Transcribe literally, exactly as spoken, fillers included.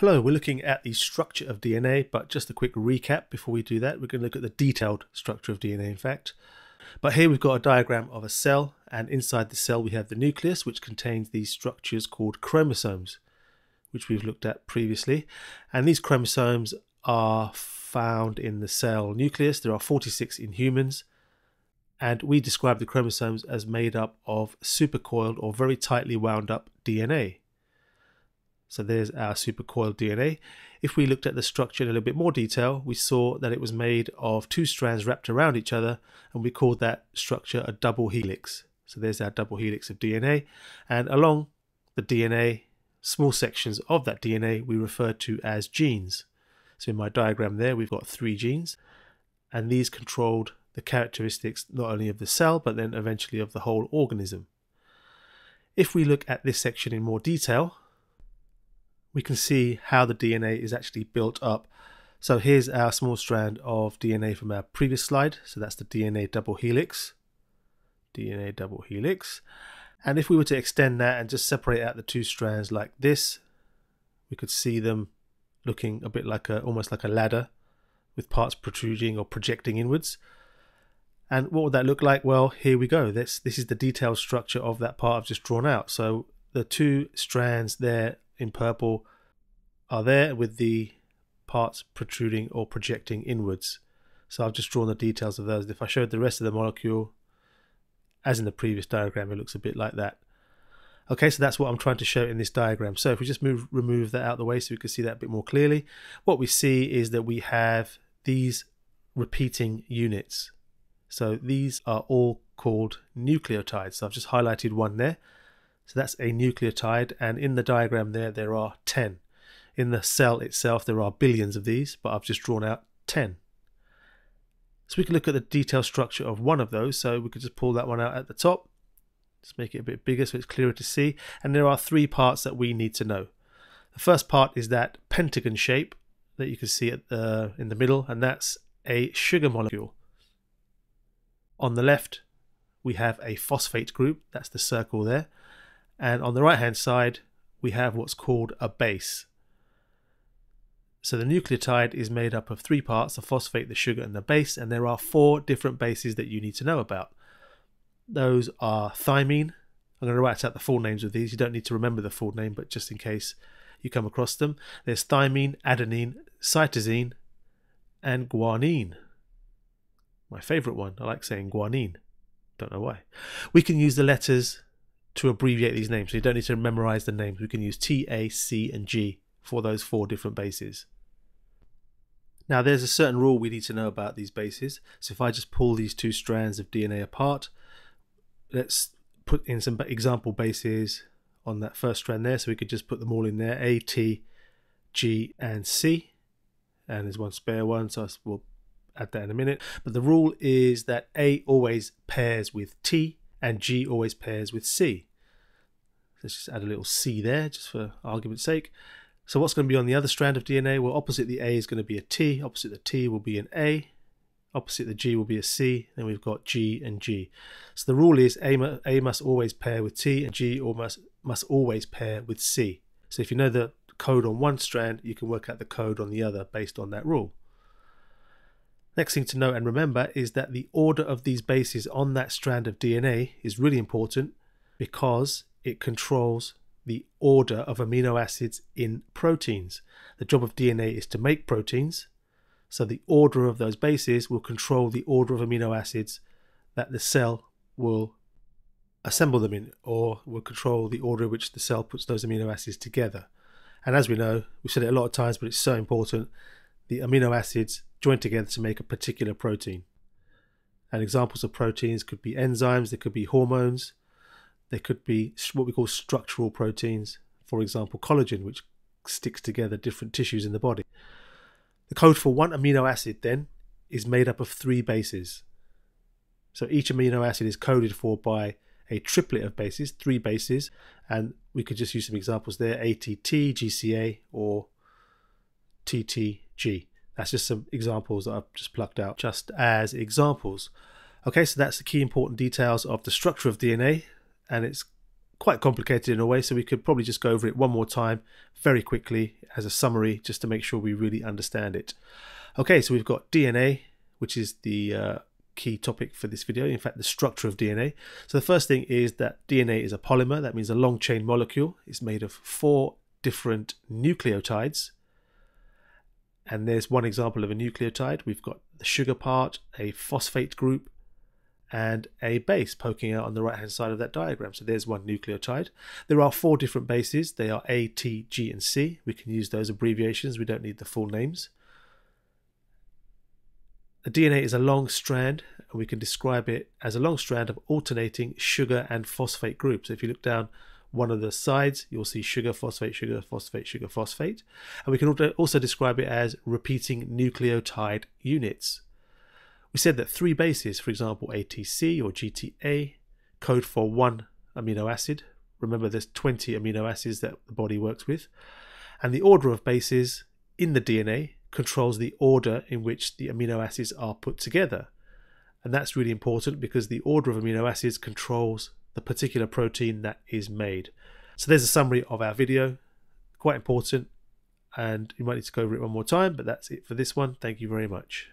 Hello, we're looking at the structure of D N A, but just a quick recap before we do that. We're going to look at the detailed structure of D N A, in fact. But here we've got a diagram of a cell, and inside the cell we have the nucleus, which contains these structures called chromosomes, which we've looked at previously. And these chromosomes are found in the cell nucleus. There are forty-six in humans. And we describe the chromosomes as made up of supercoiled or very tightly wound up D N A. So there's our supercoiled D N A. If we looked at the structure in a little bit more detail, we saw that it was made of two strands wrapped around each other, and we called that structure a double helix. So there's our double helix of D N A. And along the D N A, small sections of that D N A we refer to as genes. So in my diagram there, we've got three genes, and these controlled the characteristics not only of the cell but then eventually of the whole organism. If we look at this section in more detail, we can see how the D N A is actually built up. So here's our small strand of D N A from our previous slide. So that's the D N A double helix. D N A double helix. And if we were to extend that and just separate out the two strands like this, we could see them looking a bit like a, almost like a ladder with parts protruding or projecting inwards. And what would that look like? Well, here we go. This, this is the detailed structure of that part I've just drawn out. So the two strands there in purple are there with the parts protruding or projecting inwards. So I've just drawn the details of those. If I showed the rest of the molecule, as in the previous diagram, it looks a bit like that. Okay, so that's what I'm trying to show in this diagram. So if we just move, remove that out of the way so we can see that a bit more clearly, what we see is that we have these repeating units. So these are all called nucleotides. So I've just highlighted one there. So that's a nucleotide, and in the diagram there, there are ten. In the cell itself, there are billions of these, but I've just drawn out ten. So we can look at the detailed structure of one of those. So we could just pull that one out at the top. Just make it a bit bigger so it's clearer to see. And there are three parts that we need to know. The first part is that pentagon shape that you can see at the, in the middle, and that's a sugar molecule. On the left, we have a phosphate group, that's the circle there. And on the right-hand side, we have what's called a base. So the nucleotide is made up of three parts, the phosphate, the sugar, and the base, and there are four different bases that you need to know about. Those are thymine. I'm going to write out the full names of these. You don't need to remember the full name, but just in case you come across them. There's thymine, adenine, cytosine, and guanine. My favourite one. I like saying guanine. Don't know why. We can use the letters to abbreviate these names, so you don't need to memorize the names. We can use T, A, C, and G for those four different bases. Now there's a certain rule we need to know about these bases. So if I just pull these two strands of D N A apart, let's put in some example bases on that first strand there. So we could just put them all in there, A, T, G, and C. And there's one spare one, so we'll add that in a minute. But the rule is that A always pairs with T, and G always pairs with C. Let's just add a little C there, just for argument's sake. So what's going to be on the other strand of D N A? Well, opposite the A is going to be a T, opposite the T will be an A, opposite the G will be a C, and we've got G and G. So the rule is A, mu A must always pair with T, and G almost must always pair with C. So if you know the code on one strand, you can work out the code on the other based on that rule. Next thing to know and remember is that the order of these bases on that strand of D N A is really important because it controls the order of amino acids in proteins. The job of D N A is to make proteins, so the order of those bases will control the order of amino acids that the cell will assemble them in, or will control the order in which the cell puts those amino acids together. And as we know, we've said it a lot of times, but it's so important, the amino acids joined together to make a particular protein. And examples of proteins could be enzymes, they could be hormones, they could be what we call structural proteins, for example collagen, which sticks together different tissues in the body. The code for one amino acid then is made up of three bases. So each amino acid is coded for by a triplet of bases, three bases, and we could just use some examples there, A T T, G C A, or T T G. That's just some examples that I've just plucked out just as examples. Okay, so that's the key important details of the structure of D N A and its quite complicated in a way, so we could probably just go over it one more time very quickly as a summary, just to make sure we really understand it. Okay, so we've got D N A, which is the uh, key topic for this video, in fact the structure of D N A. So the first thing is that D N A is a polymer. That means a long chain molecule. It's made of four different nucleotides, and there's one example of a nucleotide. We've got the sugar part, a phosphate group, and a base poking out on the right hand side of that diagram. So there's one nucleotide. There are four different bases. They are A, T, G and C. We can use those abbreviations, we don't need the full names. The D N A is a long strand, and we can describe it as a long strand of alternating sugar and phosphate groups. So if you look down one of the sides, you'll see sugar, phosphate, sugar, phosphate, sugar, phosphate. And we can also describe it as repeating nucleotide units. We said that three bases, for example, A T C or G T A, code for one amino acid. Remember, there's twenty amino acids that the body works with. And the order of bases in the D N A controls the order in which the amino acids are put together. And that's really important, because the order of amino acids controls the particular protein that is made. So there's a summary of our video, quite important, and you might need to go over it one more time, but that's it for this one. Thank you very much.